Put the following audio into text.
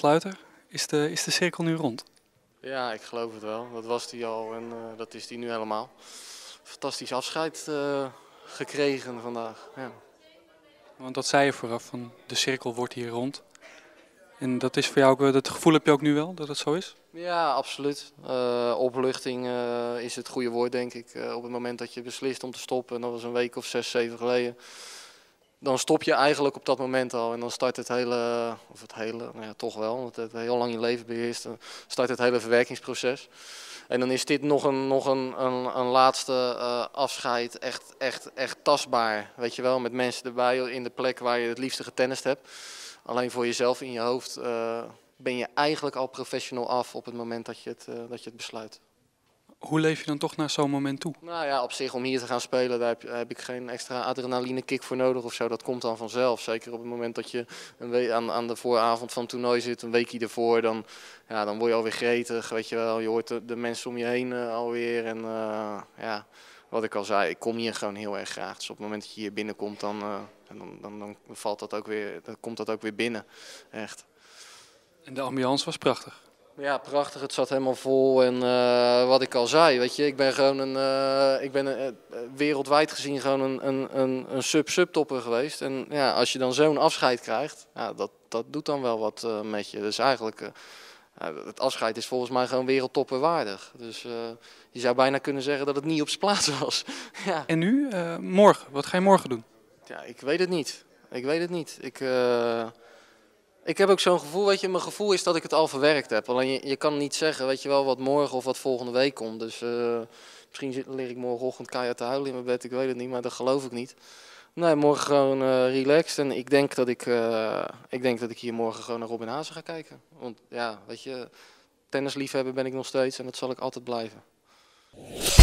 Raemon Sluiter, is de cirkel nu rond? Ja, ik geloof het wel. Dat was die al en dat is die nu helemaal. Fantastisch afscheid gekregen vandaag. Ja. Want dat zei je vooraf, van de cirkel wordt hier rond. En dat is voor jou ook, dat gevoel heb je ook nu wel, dat het zo is? Ja, absoluut. Opluchting is het goede woord, denk ik. Op het moment dat je beslist om te stoppen, en dat was een week of 6, 7 geleden, dan stop je eigenlijk op dat moment al. En dan start het hele, of het hele, nou ja, toch wel, want het heel lang je leven beheerst, start het hele verwerkingsproces. En dan is dit nog een laatste afscheid, echt tastbaar. Weet je wel, met mensen erbij in de plek waar je het liefste getennist hebt. Alleen voor jezelf in je hoofd ben je eigenlijk al professional af op het moment dat je het besluit. Hoe leef je dan toch naar zo'n moment toe? Nou ja, op zich om hier te gaan spelen, daar heb ik geen extra adrenaline kick voor nodig of zo. Dat komt dan vanzelf. Zeker op het moment dat je aan de vooravond van het toernooi zit, een weekje ervoor, dan, ja, dan word je alweer gretig. Weet je wel, je hoort de mensen om je heen alweer. En ja, wat ik al zei, ik kom hier gewoon heel erg graag. Dus op het moment dat je hier binnenkomt, dan valt dat ook weer, dan komt dat ook weer binnen. Echt. En de ambiance was prachtig. Ja, prachtig. Het zat helemaal vol en wat ik al zei, weet je, ik ben gewoon wereldwijd gezien gewoon een subtopper geweest. En ja, als je dan zo'n afscheid krijgt, ja, dat doet dan wel wat met je. Dus eigenlijk, het afscheid is volgens mij gewoon wereldtopper waardig. Dus je zou bijna kunnen zeggen dat het niet op zijn plaats was. Ja. En nu? Morgen? Wat ga je morgen doen? Ja, ik weet het niet. Ik weet het niet. Ik heb ook zo'n gevoel, weet je, mijn gevoel is dat ik het al verwerkt heb. Alleen je kan niet zeggen, weet je wel, wat morgen of wat volgende week komt. Dus misschien leer ik morgenochtend keihard te huilen in mijn bed, ik weet het niet, maar dat geloof ik niet. Nee, morgen gewoon relaxed en ik denk dat ik hier morgen gewoon naar Robin Hazen ga kijken. Want ja, weet je, tennisliefhebber ben ik nog steeds en dat zal ik altijd blijven.